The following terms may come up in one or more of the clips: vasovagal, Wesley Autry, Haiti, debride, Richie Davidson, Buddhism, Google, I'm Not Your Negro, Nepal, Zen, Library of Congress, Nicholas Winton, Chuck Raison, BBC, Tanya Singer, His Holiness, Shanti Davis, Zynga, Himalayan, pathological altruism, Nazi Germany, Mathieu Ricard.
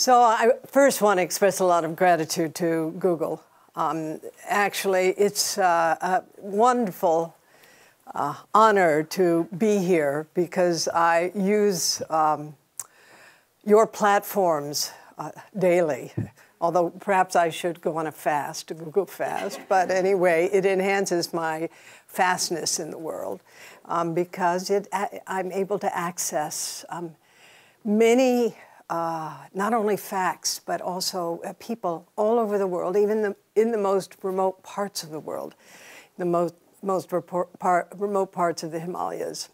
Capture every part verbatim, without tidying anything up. So I first want to express a lot of gratitude to Google. Um, actually, it's uh, a wonderful uh, honor to be here because I use um, your platforms uh, daily, although perhaps I should go on a fast, a Google fast. But anyway, it enhances my fastness in the world um, because it, I'm able to access um, many Uh, not only facts, but also uh, people all over the world, even the, in the most remote parts of the world, the most, most report, par, remote parts of the Himalayas.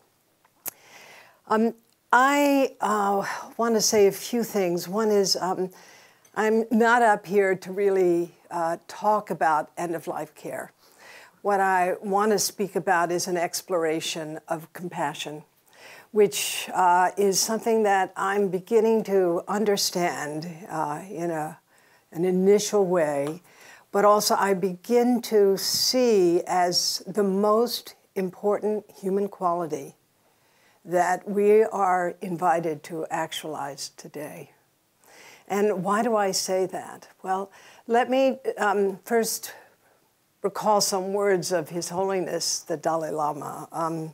Um, I uh, want to say a few things. One is um, I'm not up here to really uh, talk about end-of-life care. What I want to speak about is an exploration of compassion, which uh, is something that I'm beginning to understand uh, in a, an initial way, but also I begin to see as the most important human quality that we are invited to actualize today. And why do I say that? Well, let me um, first recall some words of His Holiness, the Dalai Lama. Um,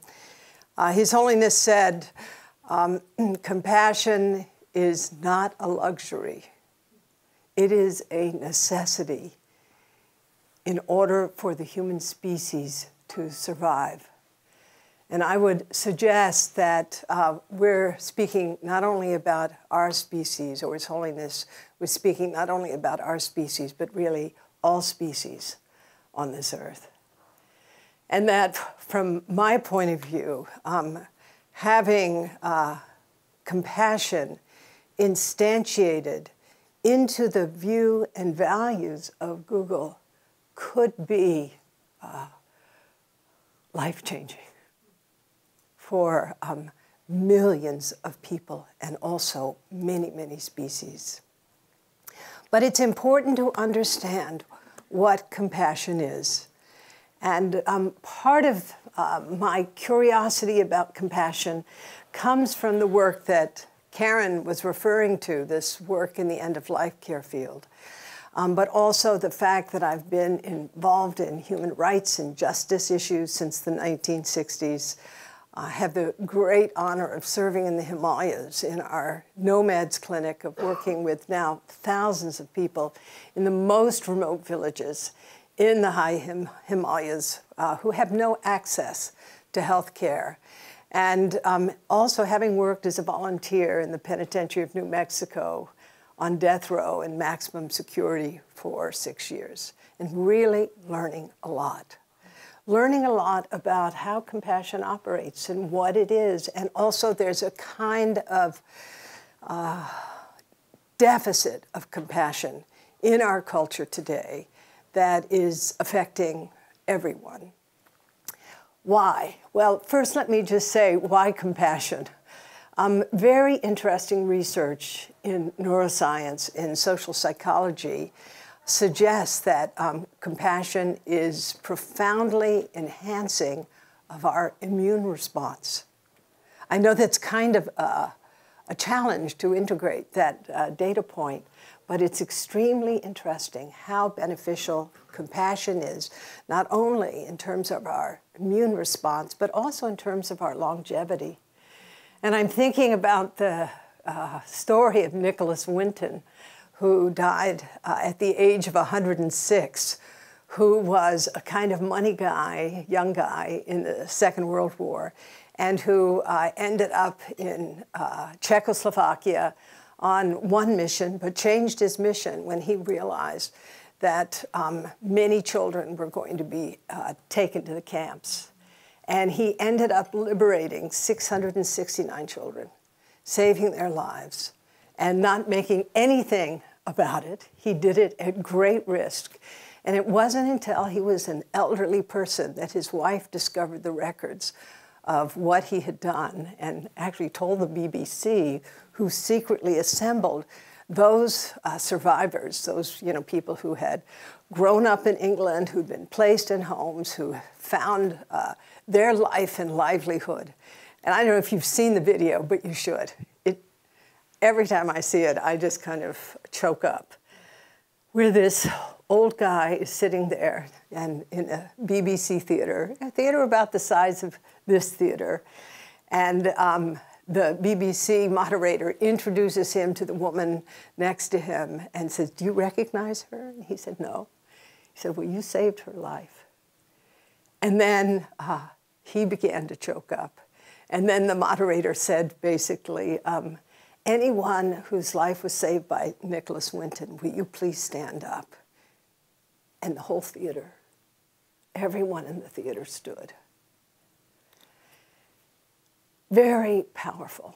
Uh, His Holiness said, um, compassion is not a luxury. It is a necessity in order for the human species to survive. And I would suggest that uh, we're speaking not only about our species, or His Holiness was speaking not only about our species, but really all species on this earth. And that, from my point of view, um, having uh, compassion instantiated into the view and values of Google could be uh, life-changing for um, millions of people and also many, many species. But it's important to understand what compassion is. And um, part of uh, my curiosity about compassion comes from the work that Karen was referring to, this work in the end-of-life care field, um, but also the fact that I've been involved in human rights and justice issues since the nineteen sixties. I have the great honor of serving in the Himalayas in our nomads clinic, of working with now thousands of people in the most remote villages in the high Him Himalayas uh, who have no access to health care. And um, also having worked as a volunteer in the penitentiary of New Mexico on death row and maximum security for six years, and really learning a lot. Learning a lot about how compassion operates and what it is. And also there's a kind of uh, deficit of compassion in our culture today that is affecting everyone. Why? Well, first let me just say, why compassion? Um, very interesting research in neuroscience, in social psychology, suggests that um, compassion is profoundly enhancing of our immune response. I know that's kind of a, a challenge to integrate that uh, data point, but it's extremely interesting how beneficial compassion is, not only in terms of our immune response, but also in terms of our longevity. And I'm thinking about the uh, story of Nicholas Winton, who died uh, at the age of one hundred and six, who was a kind of money guy, young guy, in the Second World War, and who uh, ended up in uh, Czechoslovakia on one mission, but changed his mission when he realized that um, many children were going to be uh, taken to the camps. And he ended up liberating six hundred sixty-nine children, saving their lives, and not making anything about it. He did it at great risk. And it wasn't until he was an elderly person that his wife discovered the records of what he had done, and actually told the B B C, who secretly assembled those uh, survivors, those you know, people who had grown up in England, who'd been placed in homes, who found uh, their life and livelihood. And I don't know if you've seen the video, but you should. It, every time I see it, I just kind of choke up, where this old guy is sitting there and in a B B C theater, a theater about the size of this theater, and um, the B B C moderator introduces him to the woman next to him and says, "Do you recognize her?" And he said, "No." He said, "Well, you saved her life." And then uh, he began to choke up. And then the moderator said, basically, um, "Anyone whose life was saved by Nicholas Winton, will you please stand up?" And the whole theater, everyone in the theater stood. Very powerful.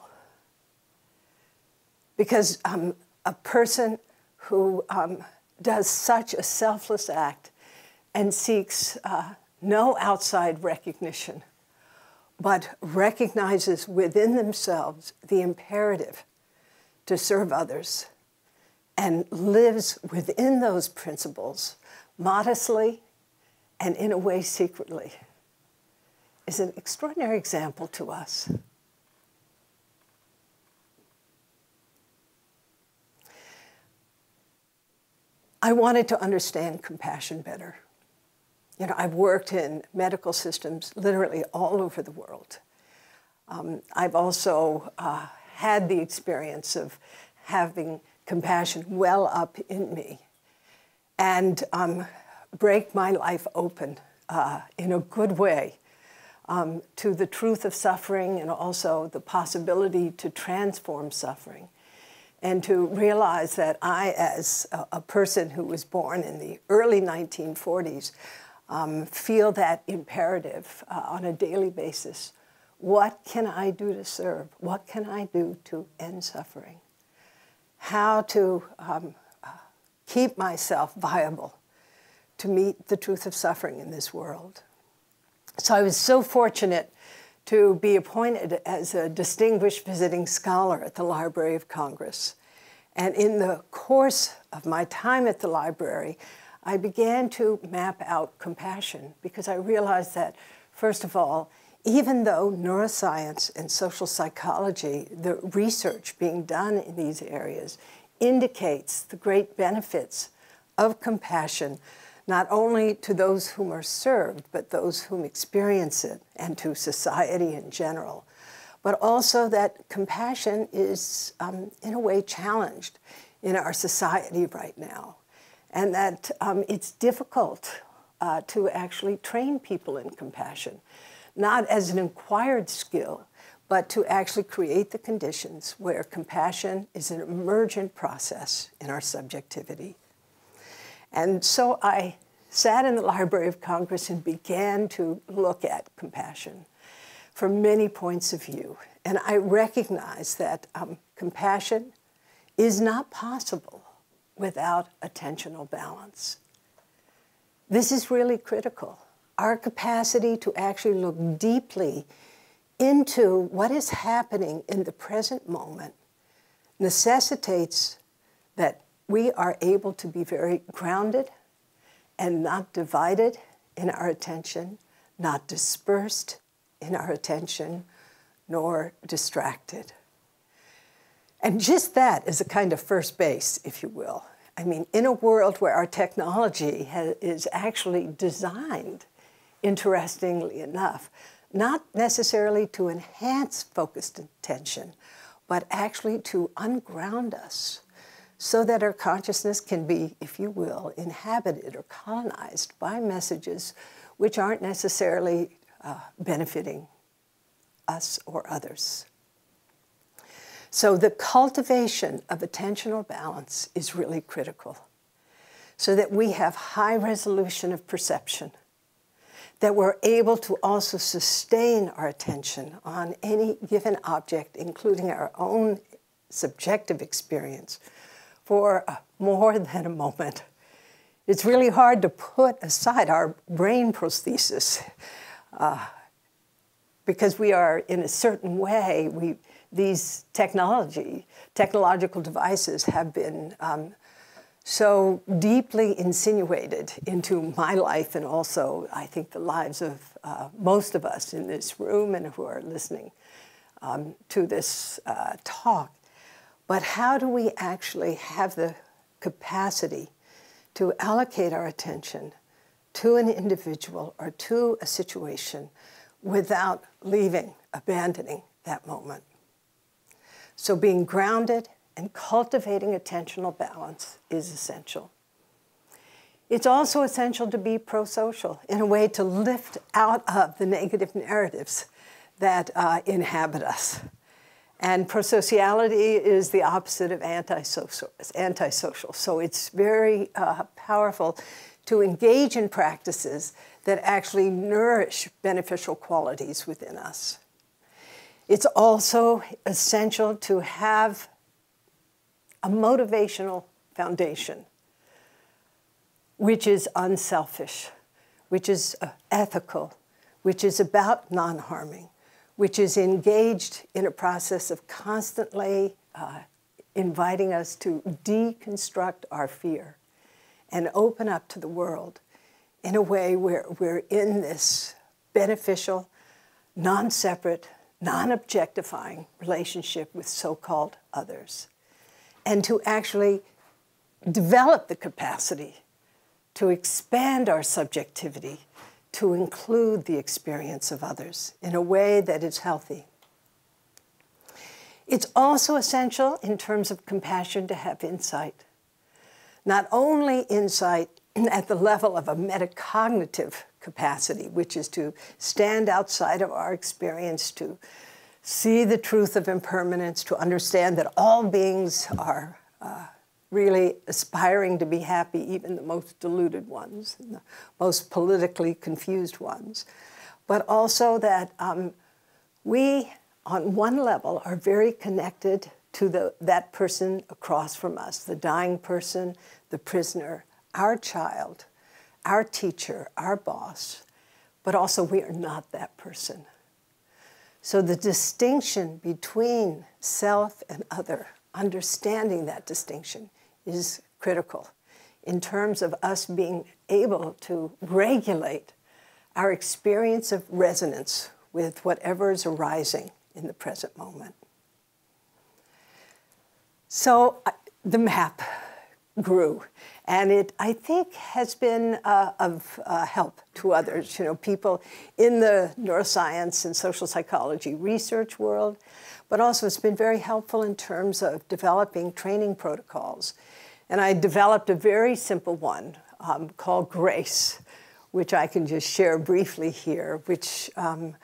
Because um, a person who um, does such a selfless act and seeks uh, no outside recognition, but recognizes within themselves the imperative to serve others and lives within those principles modestly and in a way secretly, is an extraordinary example to us. I wanted to understand compassion better. You know, I've worked in medical systems literally all over the world. Um, I've also uh, had the experience of having compassion well up in me and um, break my life open uh, in a good way um, to the truth of suffering and also the possibility to transform suffering, and to realize that I, as a, a person who was born in the early nineteen forties, um, feel that imperative uh, on a daily basis. What can I do to serve? What can I do to end suffering? How to um, uh, keep myself viable to meet the truth of suffering in this world? So I was so fortunate to be appointed as a distinguished visiting scholar at the Library of Congress. And in the course of my time at the library, I began to map out compassion, because I realized that, first of all, even though neuroscience and social psychology, the research being done in these areas, indicates the great benefits of compassion, not only to those whom are served, but those whom experience it, and to society in general, but also that compassion is, um, in a way, challenged in our society right now, and that um, it's difficult uh, to actually train people in compassion, not as an acquired skill, but to actually create the conditions where compassion is an emergent process in our subjectivity. And so I sat in the Library of Congress and began to look at compassion from many points of view. And I recognized that um, compassion is not possible without attentional balance. This is really critical. Our capacity to actually look deeply into what is happening in the present moment necessitates that we are able to be very grounded and not divided in our attention, not dispersed in our attention, nor distracted. And just that is a kind of first base, if you will. I mean, in a world where our technology has, is actually designed, interestingly enough, not necessarily to enhance focused attention, but actually to unground us, so that our consciousness can be, if you will, inhabited or colonized by messages which aren't necessarily uh, benefiting us or others. So the cultivation of attentional balance is really critical, so that we have high resolution of perception, that we're able to also sustain our attention on any given object, including our own subjective experience, for more than a moment. It's really hard to put aside our brain prosthesis uh, because we are, in a certain way, we, these technology, technological devices have been um, so deeply insinuated into my life, and also, I think, the lives of uh, most of us in this room and who are listening um, to this uh, talk. But how do we actually have the capacity to allocate our attention to an individual or to a situation without leaving, abandoning that moment? So being grounded and cultivating attentional balance is essential. It's also essential to be pro-social, in a way to lift out of the negative narratives that uh, inhabit us. And prosociality is the opposite of antisocial, antisocial. So it's very uh, powerful to engage in practices that actually nourish beneficial qualities within us. It's also essential to have a motivational foundation, which is unselfish, which is ethical, which is about non-harming, which is engaged in a process of constantly uh, inviting us to deconstruct our fear and open up to the world in a way where we're in this beneficial, non-separate, non-objectifying relationship with so-called others, and to actually develop the capacity to expand our subjectivity to include the experience of others in a way that is healthy. It's also essential in terms of compassion to have insight. Not only insight at the level of a metacognitive capacity, which is to stand outside of our experience, to see the truth of impermanence, to understand that all beings are uh, really aspiring to be happy, even the most deluded ones, and the most politically confused ones. But also that um, we, on one level, are very connected to the, that person across from us, the dying person, the prisoner, our child, our teacher, our boss, but also we are not that person. So the distinction between self and other, understanding that distinction is critical in terms of us being able to regulate our experience of resonance with whatever is arising in the present moment. So the map grew, and it, I think, has been uh, of uh, help to others, you know, people in the neuroscience and social psychology research world, but also it's been very helpful in terms of developing training protocols. And I developed a very simple one um, called GRACE, which I can just share briefly here, which um,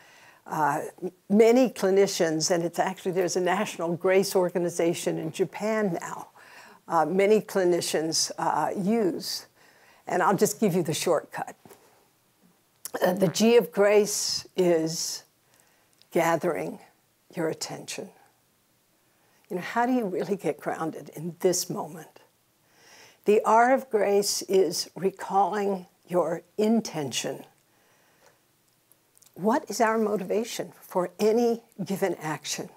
uh, many clinicians, and it's actually, there's a national GRACE organization in Japan now, Uh, many clinicians uh, use. And I'll just give you the shortcut. Uh, the G of grace is gathering your attention. You know, how do you really get grounded in this moment? The R of grace is recalling your intention. What is our motivation for any given action?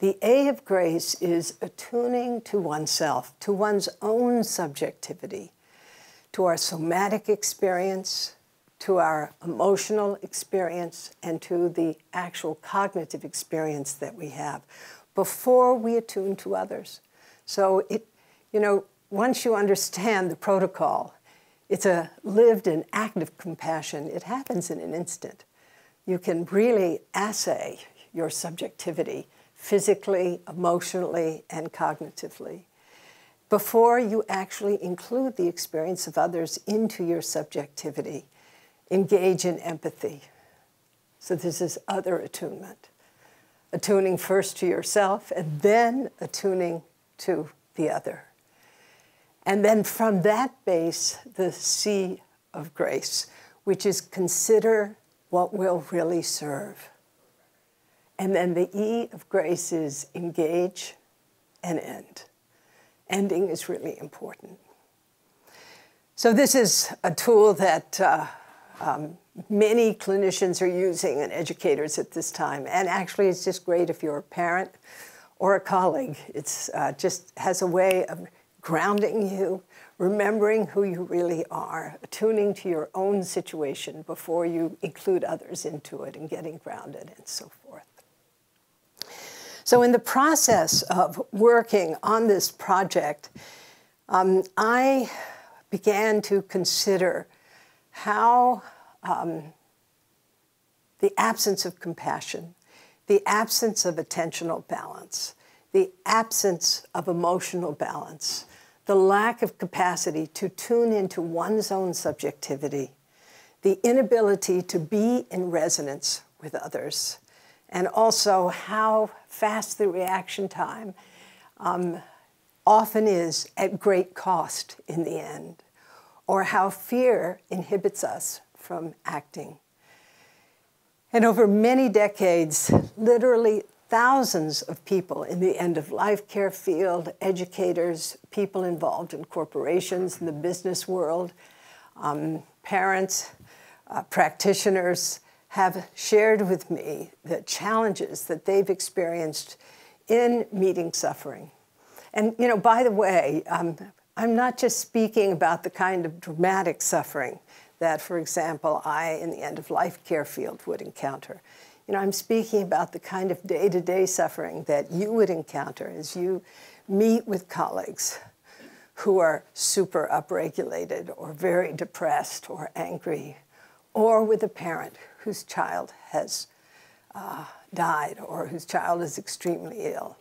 The A of grace is attuning to oneself, to one's own subjectivity, to our somatic experience, to our emotional experience, and to the actual cognitive experience that we have before we attune to others. So, it, you know, once you understand the protocol, it's a lived and active compassion. It happens in an instant. You can really assay your subjectivity physically, emotionally, and cognitively, before you actually include the experience of others into your subjectivity. Engage in empathy. So this is other attunement. Attuning first to yourself, and then attuning to the other. And then from that base, the C of grace, which is consider what will really serve. And then the E of grace is engage and end. Ending is really important. So this is a tool that uh, um, many clinicians are using and educators at this time. And actually, it's just great if you're a parent or a colleague. It's uh, just has a way of grounding you, remembering who you really are, attuning to your own situation before you include others into it, and getting grounded and so forth. So in the process of working on this project, um, I began to consider how um, the absence of compassion, the absence of attentional balance, the absence of emotional balance, the lack of capacity to tune into one's own subjectivity, the inability to be in resonance with others, and also how fast the reaction time um, often is at great cost in the end, or how fear inhibits us from acting. And over many decades, literally thousands of people in the end-of-life care field, educators, people involved in corporations, in the business world, um, parents, uh, practitioners have shared with me the challenges that they've experienced in meeting suffering. And, you know, by the way, um, I'm not just speaking about the kind of dramatic suffering that, for example, I in the end-of-life care field would encounter. You know, I'm speaking about the kind of day-to-day suffering that you would encounter as you meet with colleagues who are super upregulated or very depressed or angry, or with a parent whose child has uh, died or whose child is extremely ill.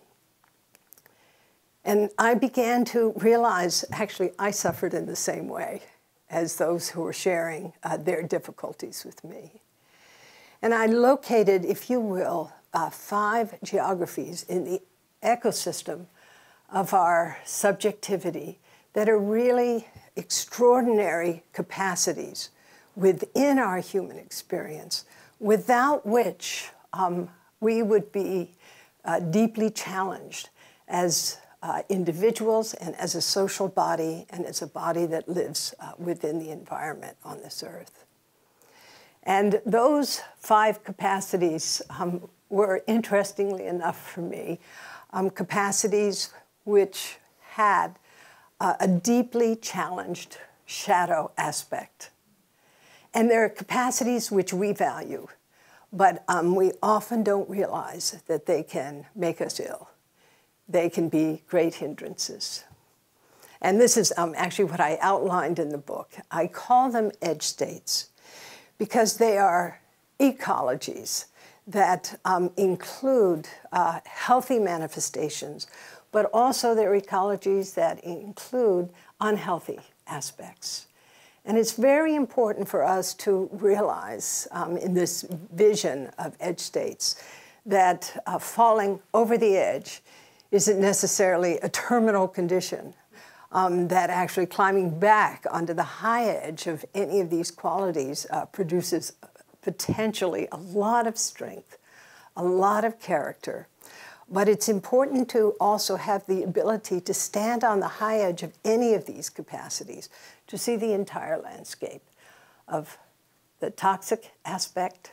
And I began to realize, actually, I suffered in the same way as those who were sharing uh, their difficulties with me. And I located, if you will, uh, five geographies in the ecosystem of our subjectivity that are really extraordinary capacities within our human experience, without which um, we would be uh, deeply challenged as uh, individuals and as a social body and as a body that lives uh, within the environment on this earth. And those five capacities um, were, interestingly enough for me, um, capacities which had uh, a deeply challenged shadow aspect. And there are capacities which we value, but um, we often don't realize that they can make us ill. They can be great hindrances. And this is um, actually what I outlined in the book. I call them edge states because they are ecologies that um, include uh, healthy manifestations, but also they're ecologies that include unhealthy aspects. And it's very important for us to realize um, in this vision of edge states that uh, falling over the edge isn't necessarily a terminal condition, um, that actually climbing back onto the high edge of any of these qualities uh, produces potentially a lot of strength, a lot of character. But it's important to also have the ability to stand on the high edge of any of these capacities, to see the entire landscape of the toxic aspect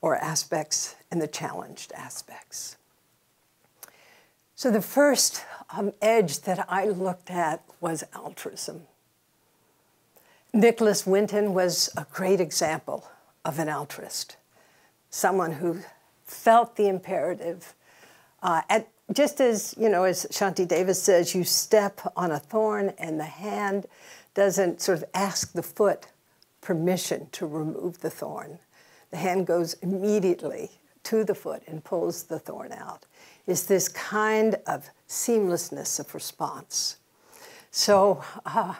or aspects and the challenged aspects. So the first um, edge that I looked at was altruism. Nicholas Winton was a great example of an altruist, someone who felt the imperative. Uh, at, just as, you know, as Shanti Davis says, you step on a thorn and the hand doesn't sort of ask the foot permission to remove the thorn. The hand goes immediately to the foot and pulls the thorn out. It's this kind of seamlessness of response. So uh,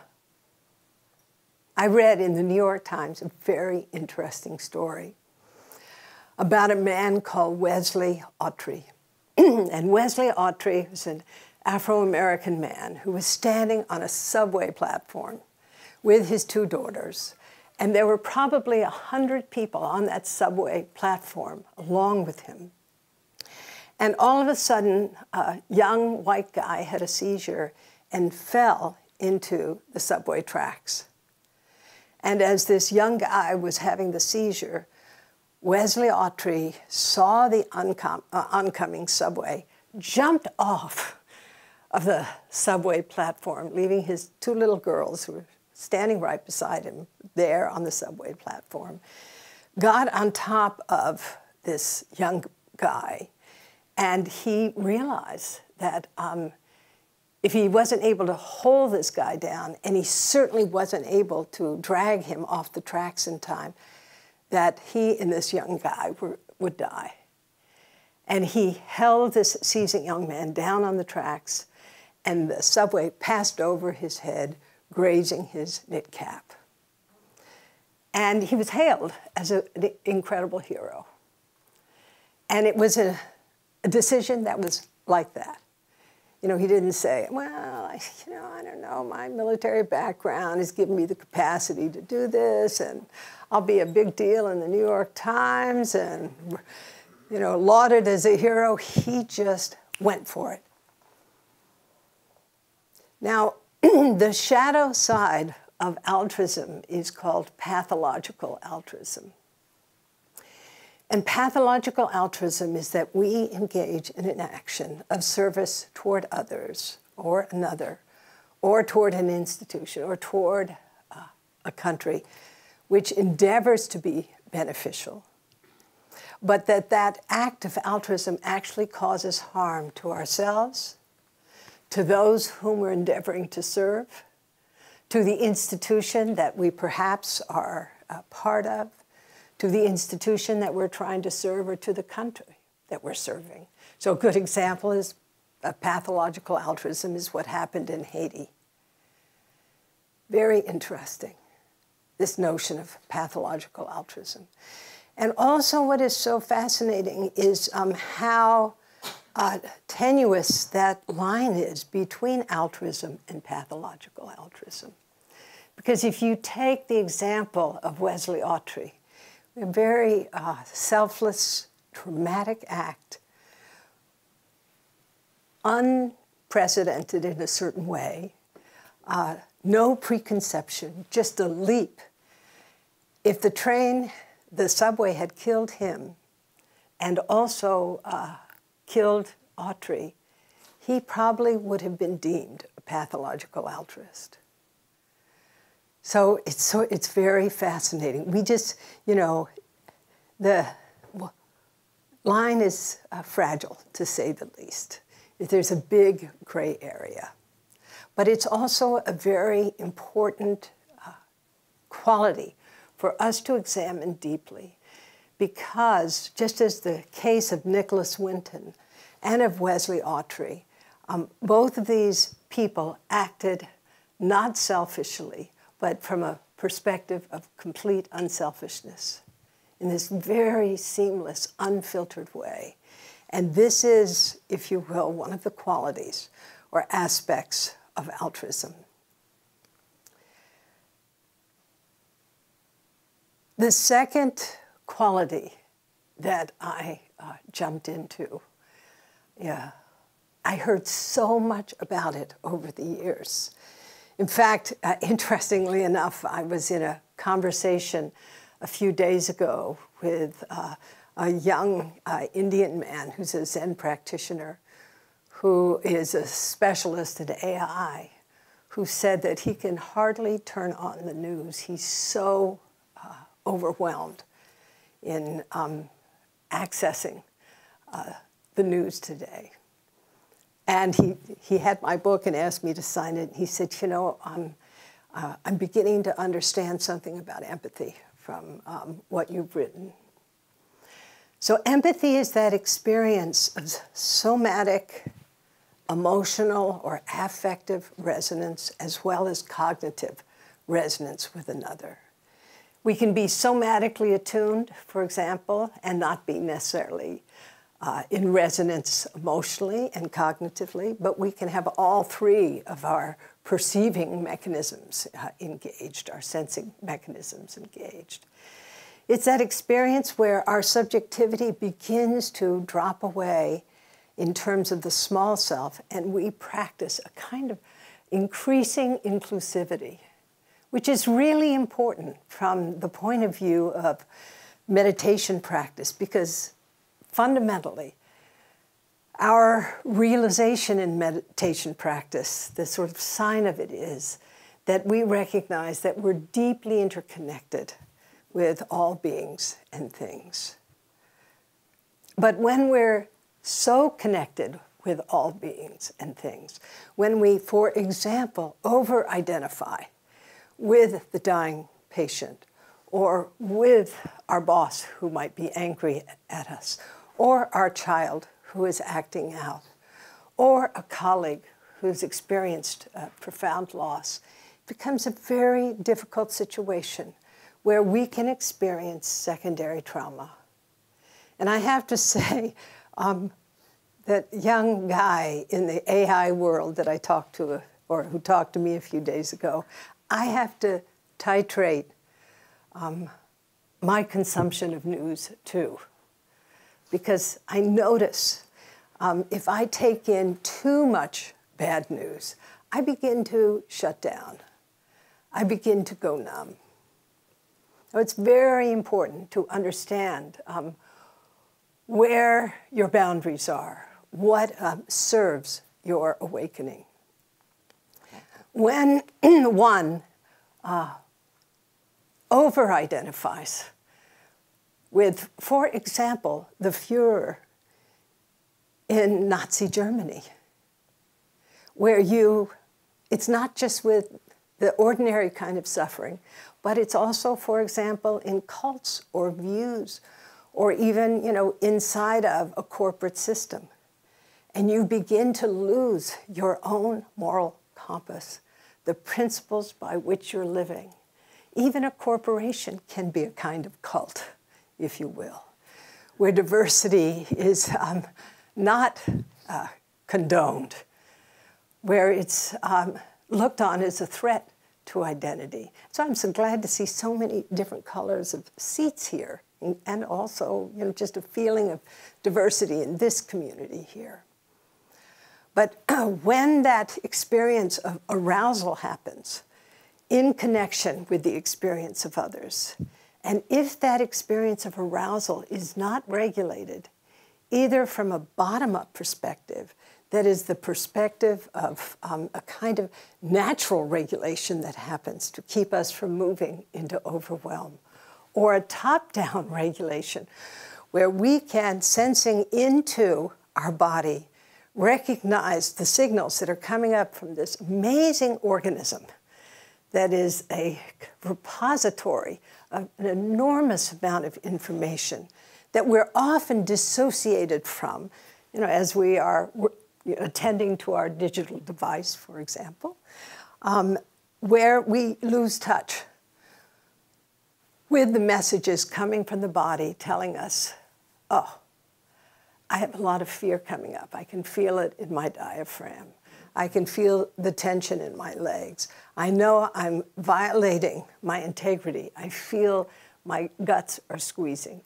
I read in the New York Times a very interesting story about a man called Wesley Autry. And Wesley Autry was an Afro-American man who was standing on a subway platform with his two daughters. And there were probably a hundred people on that subway platform along with him. And all of a sudden, a young white guy had a seizure and fell into the subway tracks. And as this young guy was having the seizure, Wesley Autry saw the oncom uh, oncoming subway, jumped off of the subway platform, leaving his two little girls who were standing right beside him there on the subway platform, got on top of this young guy And he realized that um, if he wasn't able to hold this guy down, and he certainly wasn't able to drag him off the tracks in time, that he and this young guy were, would die. And he held this seizing young man down on the tracks, and the subway passed over his head, grazing his knit cap. And he was hailed as a, an incredible hero. And it was a, a decision that was like that. You know, he didn't say, well, I, you know, I don't know, my military background has given me the capacity to do this, and I'll be a big deal in the New York Times, and, you know, lauded as a hero. He just went for it. Now, the shadow side of altruism is called pathological altruism. And pathological altruism is that we engage in an action of service toward others or another, or toward an institution, or toward uh, a country, which endeavors to be beneficial, but that that act of altruism actually causes harm to ourselves, to those whom we're endeavoring to serve, to the institution that we perhaps are a part of, to the institution that we're trying to serve, or to the country that we're serving. So a good example is a pathological altruism is what happened in Haiti. Very interesting, this notion of pathological altruism. And also what is so fascinating is um, how uh, tenuous that line is between altruism and pathological altruism. Because if you take the example of Wesley Autry, a very uh, selfless, dramatic act, unprecedented in a certain way, uh, no preconception, just a leap. If the train, the subway had killed him and also uh, killed Autry, he probably would have been deemed a pathological altruist. So it's, so it's very fascinating. We just, you know, the line is uh, fragile, to say the least. There's a big gray area. But it's also a very important uh, quality for us to examine deeply, because just as the case of Nicholas Winton and of Wesley Autry, um, both of these people acted not selfishly, but from a perspective of complete unselfishness in this very seamless, unfiltered way. And this is, if you will, one of the qualities or aspects of altruism. The second quality that I uh, jumped into, yeah, I heard so much about it over the years. In fact, uh, interestingly enough, I was in a conversation a few days ago with uh, a young uh, Indian man who's a Zen practitioner, who is a specialist in A I, who said that he can hardly turn on the news. He's so uh, overwhelmed in um, accessing uh, the news today. And he, he had my book and asked me to sign it. He said, you know, um, uh, I'm beginning to understand something about empathy from um, what you've written. So empathy is that experience of somatic, emotional, or affective resonance, as well as cognitive resonance with another. We can be somatically attuned, for example, and not be necessarily Uh, in resonance emotionally and cognitively, but we can have all three of our perceiving mechanisms uh, engaged, our sensing mechanisms engaged. It's that experience where our subjectivity begins to drop away in terms of the small self, and we practice a kind of increasing inclusivity, which is really important from the point of view of meditation practice, because fundamentally, our realization in meditation practice, the sort of sign of it is that we recognize that we're deeply interconnected with all beings and things. But when we're so connected with all beings and things. When we, for example, over-identify with the dying patient or with our boss who might be angry at us or our child who is acting out or a colleague who's experienced uh, profound loss, it becomes a very difficult situation where we can experience secondary trauma. And I have to say um, that young guy in the A I world that I talked to, or who talked to me a few days ago, I have to titrate um, my consumption of news too, because I notice um, if I take in too much bad news, I begin to shut down. I begin to go numb. So it's very important to understand um, where your boundaries are, what um, serves your awakening. When one uh, over-identifies with, for example, the Fuhrer in Nazi Germany, where you, it's not just with the ordinary kind of suffering, but it's also, for example, in cults or views, or even, you know, inside of a corporate system. And you begin to lose your own moral compass, the principles by which you're living. Even a corporation can be a kind of cult, if you will, where diversity is um, not uh, condoned, where it's um, looked on as a threat to identity. So I'm so glad to see so many different colors of seats here, and also, you know, just a feeling of diversity in this community here. But uh, when that experience of arousal happens in connection with the experience of others, and if that experience of arousal is not regulated, either from a bottom-up perspective, that is the perspective of um, a kind of natural regulation that happens to keep us from moving into overwhelm, or a top-down regulation where we can, sensing into our body, recognize the signals that are coming up from this amazing organism that is a repository of an enormous amount of information that we're often dissociated from, you know, as we are attending to our digital device, for example, um, where we lose touch with the messages coming from the body telling us, oh, I have a lot of fear coming up. I can feel it in my diaphragm. I can feel the tension in my legs. I know I'm violating my integrity. I feel my guts are squeezing.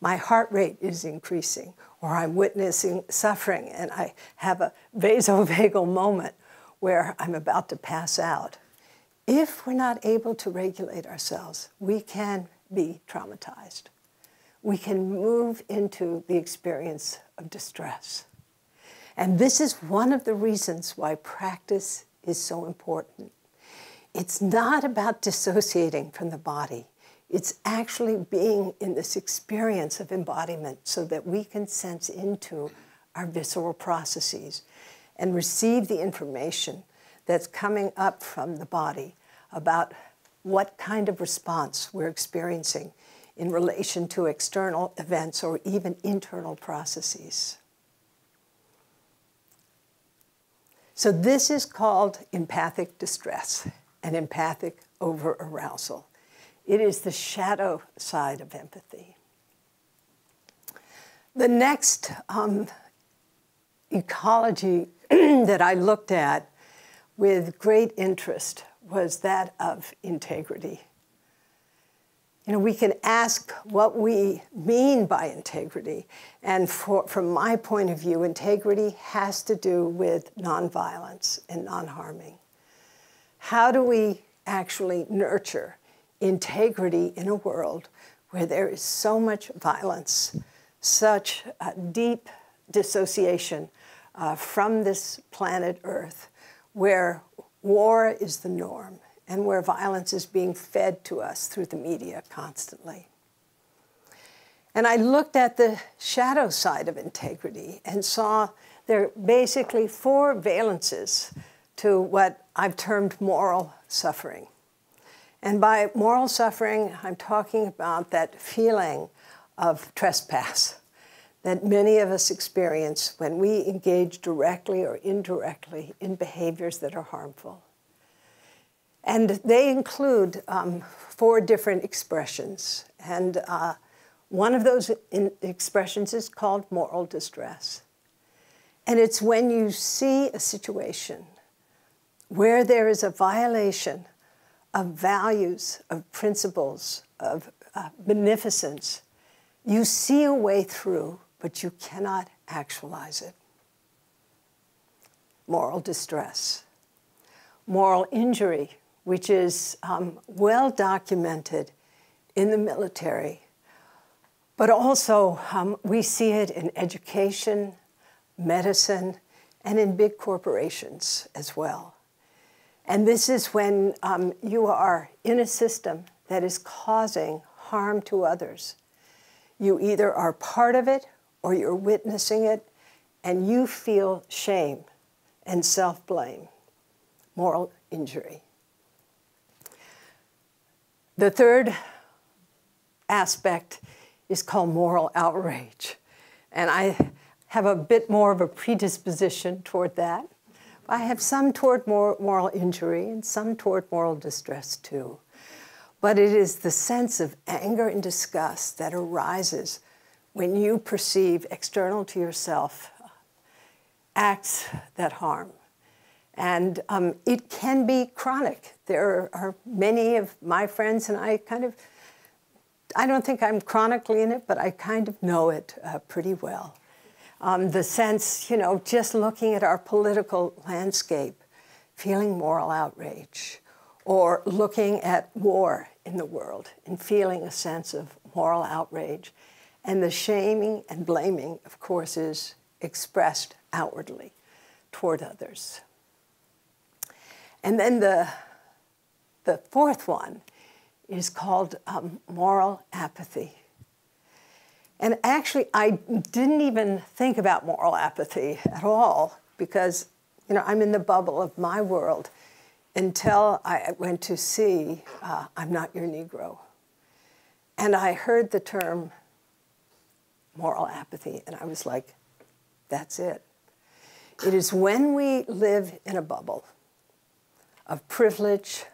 My heart rate is increasing, or I'm witnessing suffering, and I have a vasovagal moment where I'm about to pass out. If we're not able to regulate ourselves, we can be traumatized. We can move into the experience of distress. And this is one of the reasons why practice is so important. It's not about dissociating from the body. It's actually being in this experience of embodiment so that we can sense into our visceral processes and receive the information that's coming up from the body about what kind of response we're experiencing in relation to external events or even internal processes. So this is called empathic distress and empathic overarousal. It is the shadow side of empathy. The next um, ecology that I looked at with great interest was that of integrity. You know, we can ask what we mean by integrity. And for, from my point of view, integrity has to do with nonviolence and non-harming. How do we actually nurture integrity in a world where there is so much violence, such a deep dissociation uh, from this planet Earth, where war is the norm and where violence is being fed to us through the media constantly? And I looked at the shadow side of integrity and saw there are basically four valences to what I've termed moral suffering. And by moral suffering, I'm talking about that feeling of trespass that many of us experience when we engage directly or indirectly in behaviors that are harmful. And they include um, four different expressions. And uh, one of those in expressions is called moral distress. And it's when you see a situation where there is a violation of values, of principles, of uh, beneficence, you see a way through, but you cannot actualize it. Moral distress. Moral injury, which is um, well documented in the military, but also um, we see it in education, medicine, and in big corporations as well. And this is when um, you are in a system that is causing harm to others. You either are part of it or you're witnessing it, and you feel shame and self-blame, moral injury. The third aspect is called moral outrage. And I have a bit more of a predisposition toward that. I have some toward moral injury and some toward moral distress too. But it is the sense of anger and disgust that arises when you perceive external to yourself acts that harm. And um, it can be chronic. There are many of my friends, and I kind of, I don't think I'm chronically in it, but I kind of know it uh, pretty well. Um, the sense, you know, just looking at our political landscape, feeling moral outrage, or looking at war in the world and feeling a sense of moral outrage. And the shaming and blaming, of course, is expressed outwardly toward others. And then the, the fourth one is called um, moral apathy. And actually, I didn't even think about moral apathy at all because, you know, I'm in the bubble of my world until I went to see uh, I'm Not Your Negro. And I heard the term moral apathy, and I was like, that's it. It is when we live in a bubble of privilege,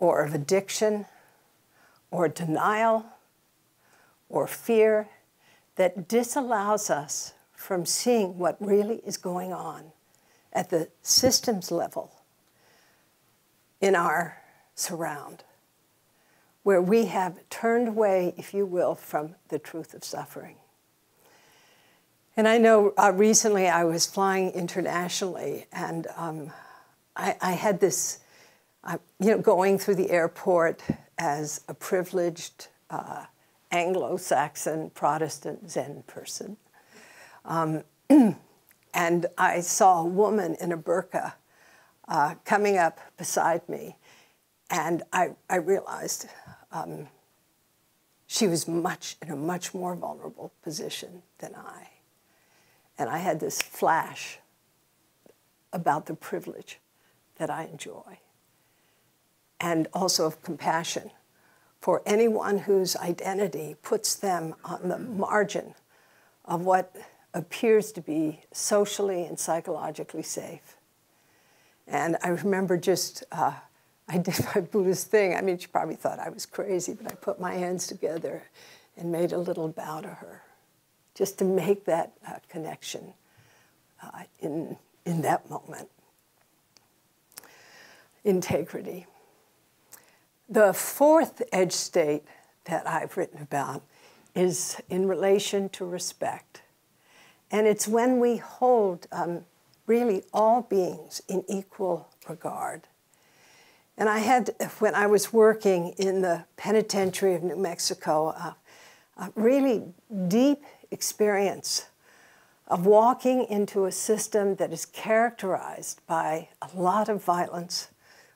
or of addiction, or denial, or fear that disallows us from seeing what really is going on at the systems level in our surround, where we have turned away, if you will, from the truth of suffering. And I know uh, recently I was flying internationally, and um, I, I had this, uh, you know, going through the airport as a privileged uh, Anglo-Saxon Protestant Zen person. Um, and I saw a woman in a burqa uh, coming up beside me. And I, I realized um, she was much in a much more vulnerable position than I. And I had this flash about the privilege that I enjoy, and also of compassion for anyone whose identity puts them on the margin of what appears to be socially and psychologically safe. And I remember just, uh, I did my Buddhist thing. I mean, she probably thought I was crazy, but I put my hands together and made a little bow to her, just to make that uh, connection uh, in, in that moment. Integrity. The fourth edge state that I've written about is in relation to respect. And it's when we hold um, really all beings in equal regard. And I had, when I was working in the penitentiary of New Mexico, uh, a really deep experience of walking into a system that is characterized by a lot of violence,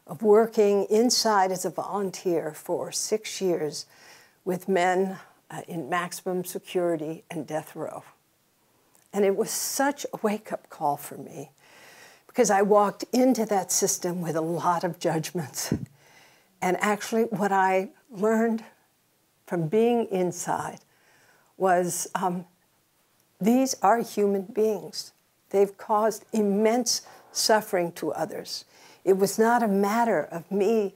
of working inside as a volunteer for six years with men uh, in maximum security and death row. And it was such a wake-up call for me, because I walked into that system with a lot of judgments. And actually what I learned from being inside was um, these are human beings. They've caused immense suffering to others. It was not a matter of me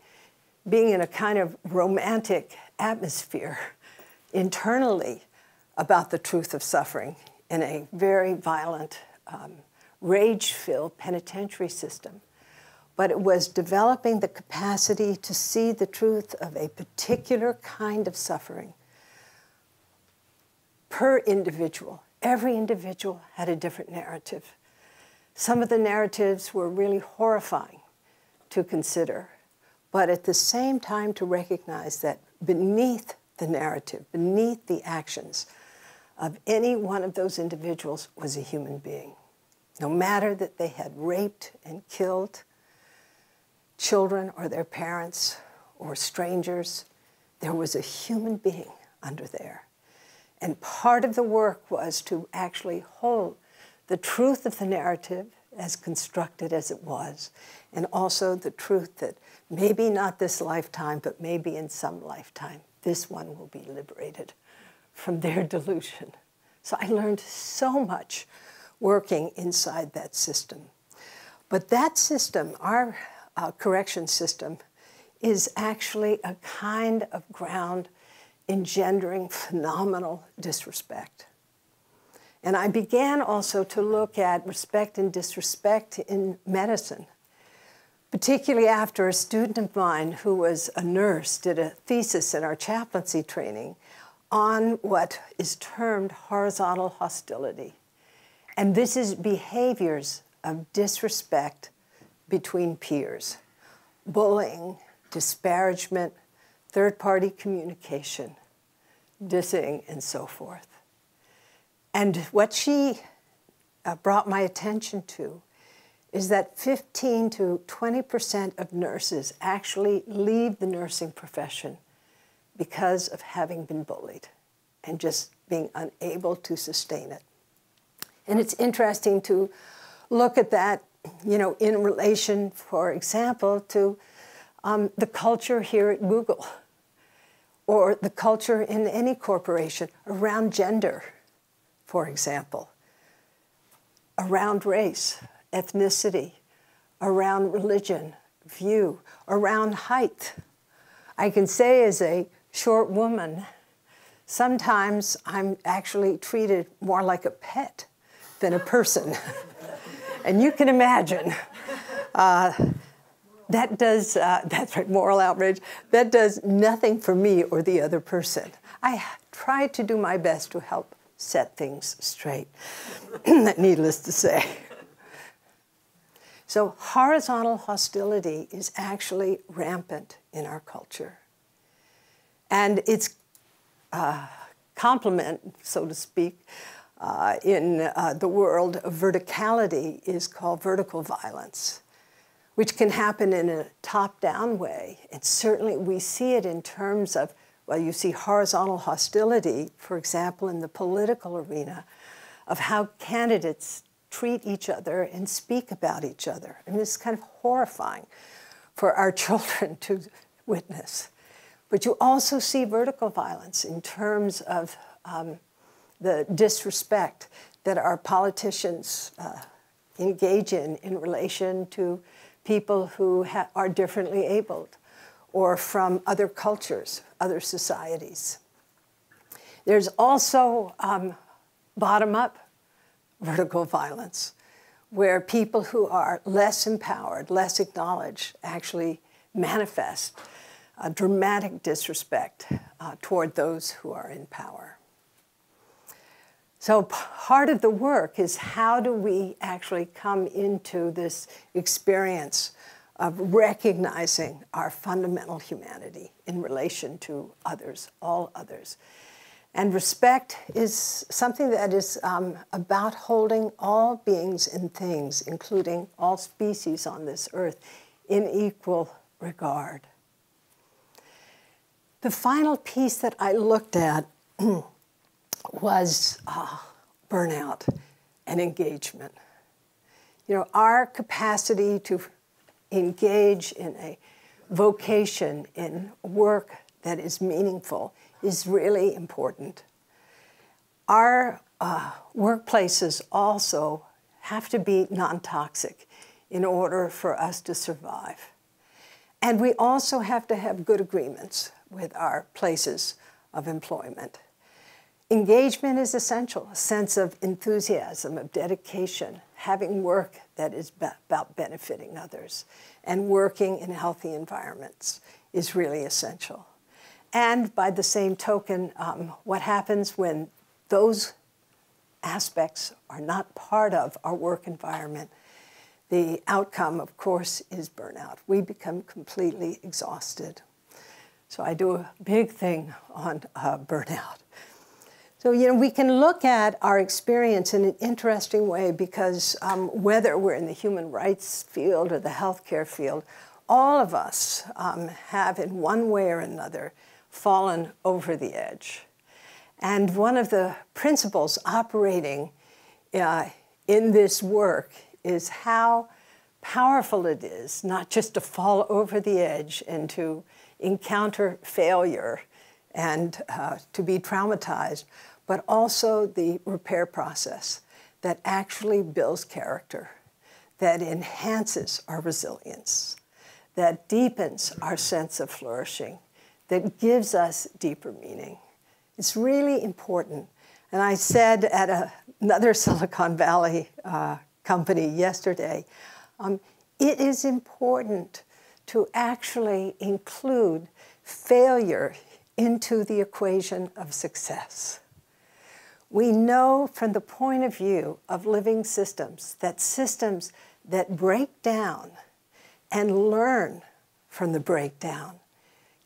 being in a kind of romantic atmosphere internally about the truth of suffering in a very violent, um, rage-filled penitentiary system. But it was developing the capacity to see the truth of a particular kind of suffering per individual. Every individual had a different narrative. Some of the narratives were really horrifying to consider, but at the same time to recognize that beneath the narrative, beneath the actions of any one of those individuals was a human being. No matter that they had raped and killed children or their parents or strangers, there was a human being under there. And part of the work was to actually hold the truth of the narrative, as constructed as it was, and also the truth that maybe not this lifetime, but maybe in some lifetime, this one will be liberated from their delusion. So I learned so much working inside that system. But that system, our uh, correction system, is actually a kind of ground engendering phenomenal disrespect. And I began also to look at respect and disrespect in medicine, particularly after a student of mine who was a nurse did a thesis in our chaplaincy training on what is termed horizontal hostility. And this is behaviors of disrespect between peers, bullying, disparagement, third-party communication, dissing, and so forth. And what she uh, brought my attention to is that fifteen to twenty percent of nurses actually leave the nursing profession because of having been bullied and just being unable to sustain it. And it's interesting to look at that, you know, in relation, for example, to um, the culture here at Google or the culture in any corporation around gender, for example, around race, ethnicity, around religion, view, around height. I can say as a short woman, sometimes I'm actually treated more like a pet than a person. And you can imagine, uh, that does, uh, that's right, moral outrage, that does nothing for me or the other person. I try to do my best to help set things straight, needless to say. So horizontal hostility is actually rampant in our culture. And its uh, complement, so to speak, uh, in uh, the world of verticality is called vertical violence, which can happen in a top-down way. And certainly we see it in terms of, well, you see horizontal hostility, for example, in the political arena, of how candidates treat each other and speak about each other. And this is kind of horrifying for our children to witness. But you also see vertical violence in terms of um, the disrespect that our politicians uh, engage in in relation to people who ha are differently abled, or from other cultures, other societies. There's also um, bottom-up vertical violence, where people who are less empowered, less acknowledged, actually manifest a dramatic disrespect uh, toward those who are in power. So part of the work is how do we actually come into this experience of recognizing our fundamental humanity in relation to others, all others. And respect is something that is um, about holding all beings and things, including all species on this earth, in equal regard. The final piece that I looked at was uh, burnout and engagement. You know, our capacity to engage in a vocation, in work that is meaningful, is really important. Our uh, workplaces also have to be non-toxic in order for us to survive. And we also have to have good agreements with our places of employment. Engagement is essential, a sense of enthusiasm, of dedication, having work that is about benefiting others, and working in healthy environments is really essential. And by the same token, um, what happens when those aspects are not part of our work environment, the outcome, of course, is burnout. We become completely exhausted. So I do a big thing on uh, burnout. So, you know, we can look at our experience in an interesting way because um, whether we're in the human rights field or the healthcare field, all of us um, have in one way or another fallen over the edge. And one of the principles operating uh, in this work is how powerful it is not just to fall over the edge and to encounter failure and uh, to be traumatized, but also the repair process that actually builds character, that enhances our resilience, that deepens our sense of flourishing, that gives us deeper meaning. It's really important. And I said at a, another Silicon Valley uh, company yesterday, um, it is important to actually include failure into the equation of success. We know from the point of view of living systems that systems that break down and learn from the breakdown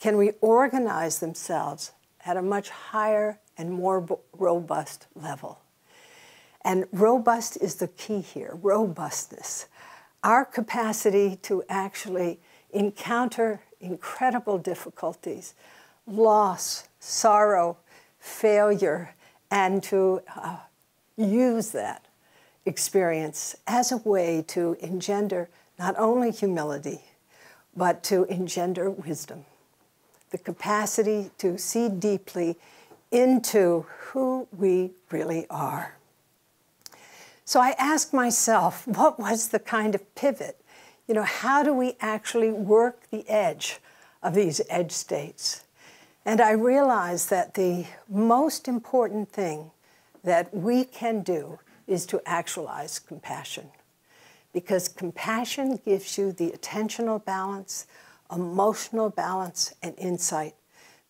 can reorganize themselves at a much higher and more robust level. And robust is the key here, robustness. Our capacity to actually encounter incredible difficulties, loss, sorrow, failure, and to uh, use that experience as a way to engender not only humility, but to engender wisdom. The capacity to see deeply into who we really are. So I asked myself, what was the kind of pivot? You know, how do we actually work the edge of these edge states? And I realized that the most important thing that we can do is to actualize compassion. Because compassion gives you the attentional balance, emotional balance, and insight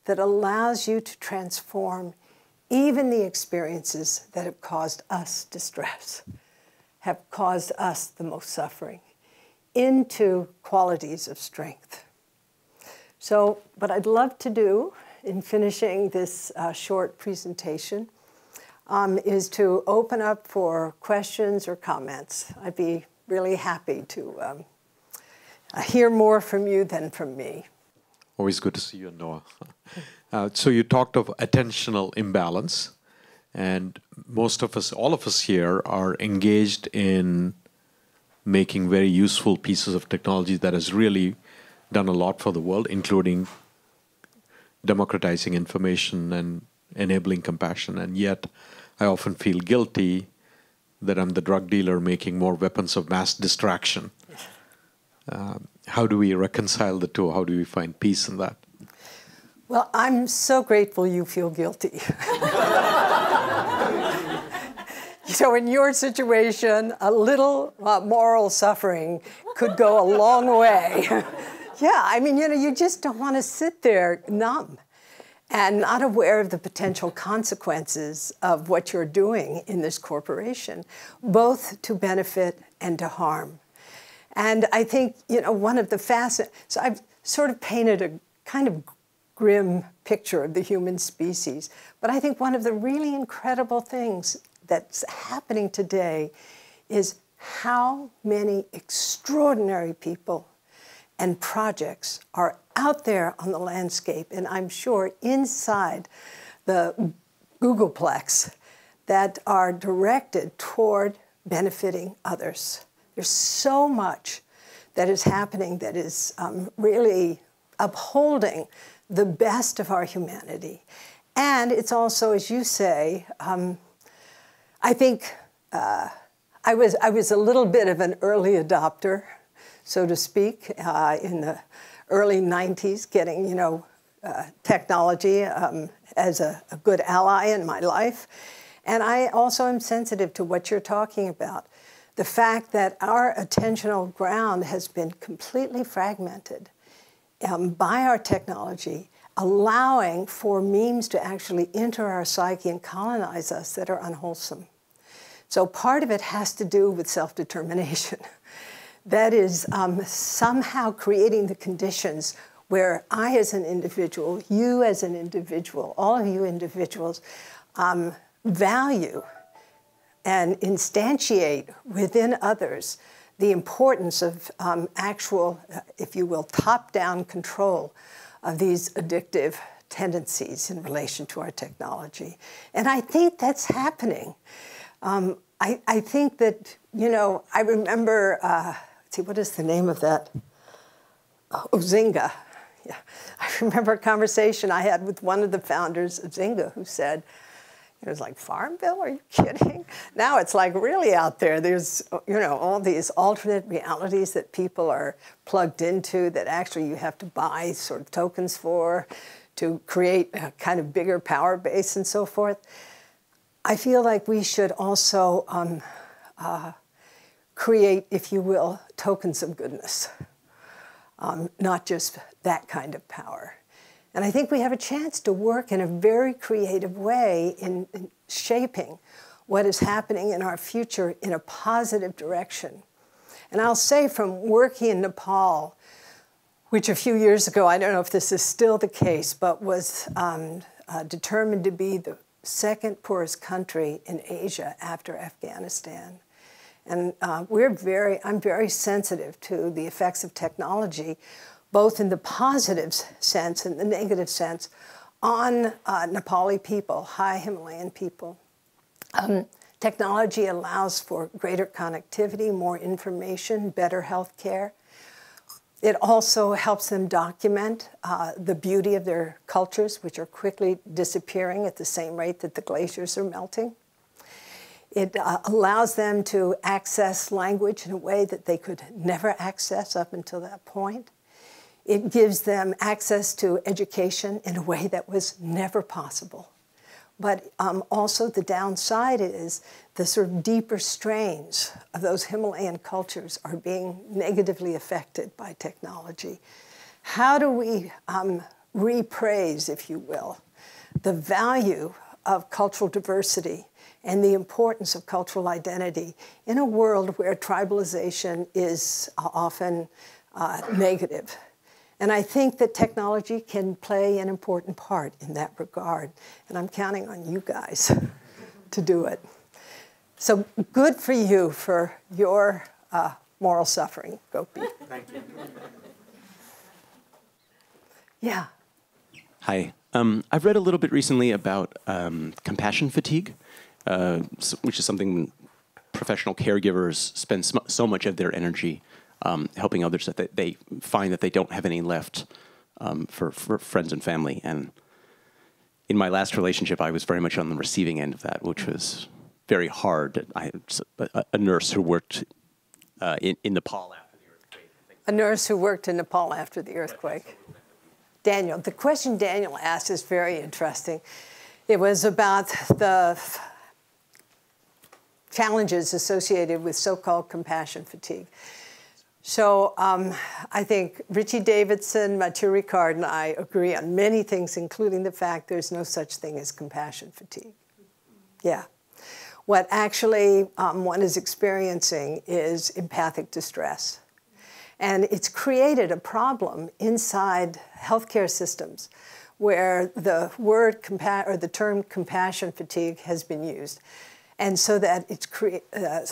that allows you to transform even the experiences that have caused us distress, have caused us the most suffering, into qualities of strength. So what I'd love to do in finishing this uh, short presentation um, is to open up for questions or comments. I'd be really happy to um, hear more from you than from me. Always good to see you, Noah. Uh, so you talked of attentional imbalance, and most of us, all of us here, are engaged in making very useful pieces of technology that has really done a lot for the world, including democratizing information and enabling compassion. And yet I often feel guilty that I'm the drug dealer making more weapons of mass distraction. Uh, how do we reconcile the two? How do we find peace in that? Well, I'm so grateful you feel guilty. So in your situation, a little uh, moral suffering could go a long way. Yeah, I mean, you know, you just don't want to sit there numb and not aware of the potential consequences of what you're doing in this corporation, both to benefit and to harm. And I think, you know, one of the fascinating, so I've sort of painted a kind of grim picture of the human species, but I think one of the really incredible things that's happening today is how many extraordinary people and projects are out there on the landscape, and I'm sure inside the Googleplex that are directed toward benefiting others. There's so much that is happening that is um, really upholding the best of our humanity. And it's also, as you say, um, I think uh, I was, I was a little bit of an early adopter, so to speak, uh, in the early nineties, getting, you know, uh, technology um, as a, a good ally in my life. And I also am sensitive to what you're talking about. The fact that our attentional ground has been completely fragmented um, by our technology, allowing for memes to actually enter our psyche and colonize us that are unwholesome. So part of it has to do with self-determination. That is um, somehow creating the conditions where I as an individual, you as an individual, all of you individuals, um, value and instantiate within others the importance of um, actual, if you will, top-down control of these addictive tendencies in relation to our technology. And I think that's happening. Um, I, I think that, you know, I remember, uh, let's see, what is the name of that? Oh, Zynga. Yeah. I remember a conversation I had with one of the founders of Zynga who said, it was like, Farmville, are you kidding? Now it's like really out there. There's, you know, all these alternate realities that people are plugged into that actually you have to buy sort of tokens for to create a kind of bigger power base and so forth. I feel like we should also um, uh, create, if you will, tokens of goodness, um, not just that kind of power. And I think we have a chance to work in a very creative way in, in shaping what is happening in our future in a positive direction. And I'll say from working in Nepal, which a few years ago, I don't know if this is still the case, but was um, uh, determined to be the second poorest country in Asia after Afghanistan. And uh, we're very, I'm very sensitive to the effects of technology, both in the positive sense and the negative sense, on uh, Nepali people, high Himalayan people. Um, technology allows for greater connectivity, more information, better health care. It also helps them document uh, the beauty of their cultures, which are quickly disappearing at the same rate that the glaciers are melting. It uh, allows them to access language in a way that they could never access up until that point. It gives them access to education in a way that was never possible. But um, also the downside is the sort of deeper strains of those Himalayan cultures are being negatively affected by technology. How do we um, repraise, if you will, the value of cultural diversity and the importance of cultural identity in a world where tribalization is often uh, negative? And I think that technology can play an important part in that regard. And I'm counting on you guys to do it. So good for you for your uh, moral suffering, Gopi. Thank you. Yeah. Hi. Um, I've read a little bit recently about um, compassion fatigue, uh, which is something professional caregivers spend so much of their energy Um, helping others that they, they find that they don't have any left um, for, for friends and family. And in my last relationship, I was very much on the receiving end of that, which was very hard. I had a, a nurse who worked uh, in, in Nepal after the earthquake. A nurse who worked in Nepal after the earthquake. Daniel, the question Daniel asked is very interesting. It was about the challenges associated with so-called compassion fatigue. So um, I think Richie Davidson, Mathieu Ricard, and I agree on many things, including the fact there's no such thing as compassion fatigue. Yeah. What actually um, one is experiencing is empathic distress. And it's created a problem inside healthcare systems where the word compa- or the term compassion fatigue has been used. And so that it's created uh,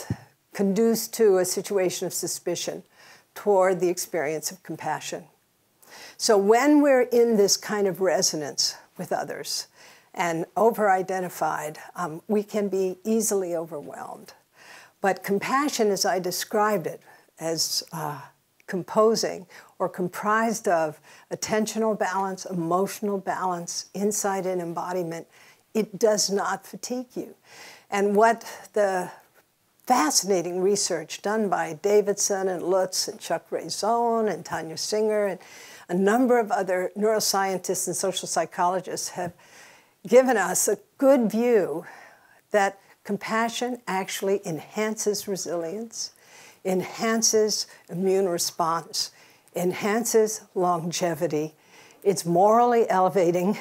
conduced to a situation of suspicion toward the experience of compassion. So when we're in this kind of resonance with others, and over-identified, um, we can be easily overwhelmed. But compassion, as I described it, as uh, composing or comprised of attentional balance, emotional balance, insight and embodiment, it does not fatigue you. And what the fascinating research done by Davidson and Lutz and Chuck Raison and Tanya Singer and a number of other neuroscientists and social psychologists have given us a good view that compassion actually enhances resilience, enhances immune response, enhances longevity. It's morally elevating.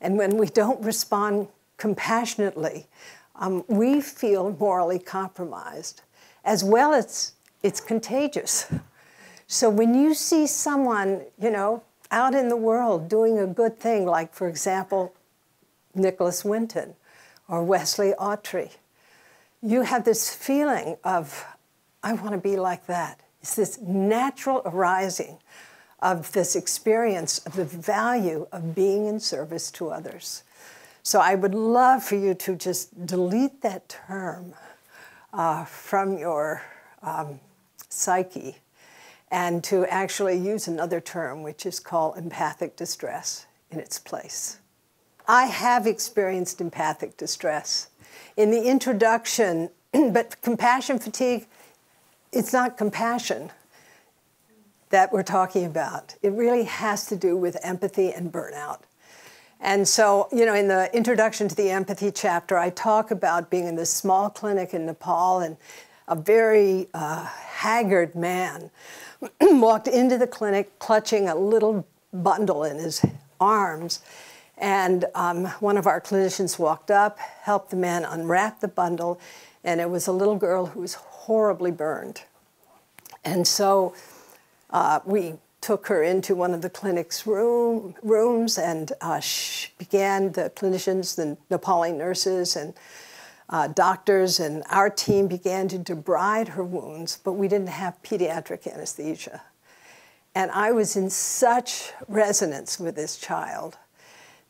And when we don't respond compassionately, um, we feel morally compromised. As well as it's contagious. So when you see someone, you know, out in the world doing a good thing, like, for example, Nicholas Winton or Wesley Autry, you have this feeling of, I want to be like that. It's this natural arising of this experience of the value of being in service to others. So I would love for you to just delete that term uh, from your um, psyche and to actually use another term, which is called empathic distress, in its place. I have experienced empathic distress. In the introduction, but compassion fatigue, it's not compassion that we're talking about. It really has to do with empathy and burnout. And so, you know, in the introduction to the empathy chapter, I talk about being in this small clinic in Nepal, and a very uh, haggard man walked into the clinic clutching a little bundle in his arms. And um, one of our clinicians walked up, helped the man unwrap the bundle, and it was a little girl who was horribly burned. And so uh, we took her into one of the clinic's room, rooms, and uh, she began, the clinicians, the Nepali nurses, and uh, doctors, and our team began to debride her wounds, but we didn't have pediatric anesthesia. And I was in such resonance with this child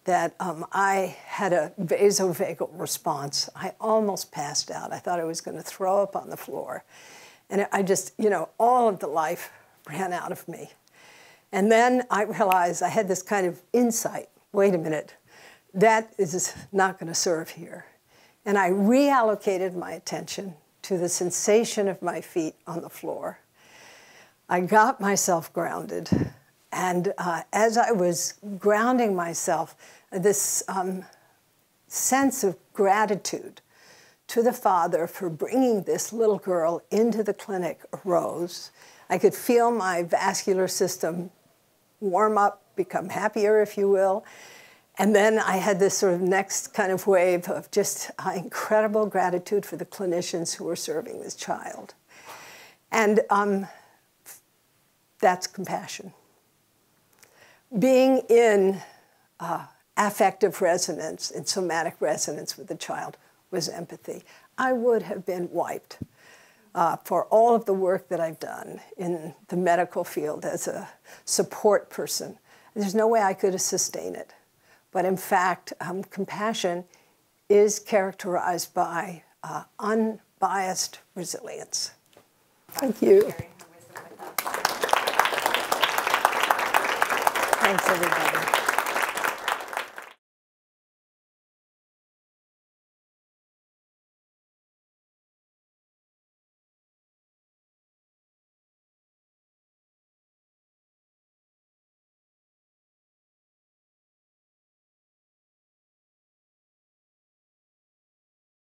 that um, I had a vasovagal response. I almost passed out. I thought I was going to throw up on the floor. And I just, you know, all of the life ran out of me. And then I realized I had this kind of insight. Wait a minute, that is not going to serve here. And I reallocated my attention to the sensation of my feet on the floor. I got myself grounded. And uh, as I was grounding myself, this um, sense of gratitude to the Father for bringing this little girl into the clinic arose. I could feel my vascular system warm up, become happier, if you will. And then I had this sort of next kind of wave of just uh, incredible gratitude for the clinicians who were serving this child. And um, that's compassion. Being in uh, affective resonance and somatic resonance with the child was empathy. I would have been wiped uh, for all of the work that I've done in the medical field as a support person. There's no way I could have sustained it. But in fact, um, compassion is characterized by uh, unbiased resilience. Thank you. Thanks, everybody.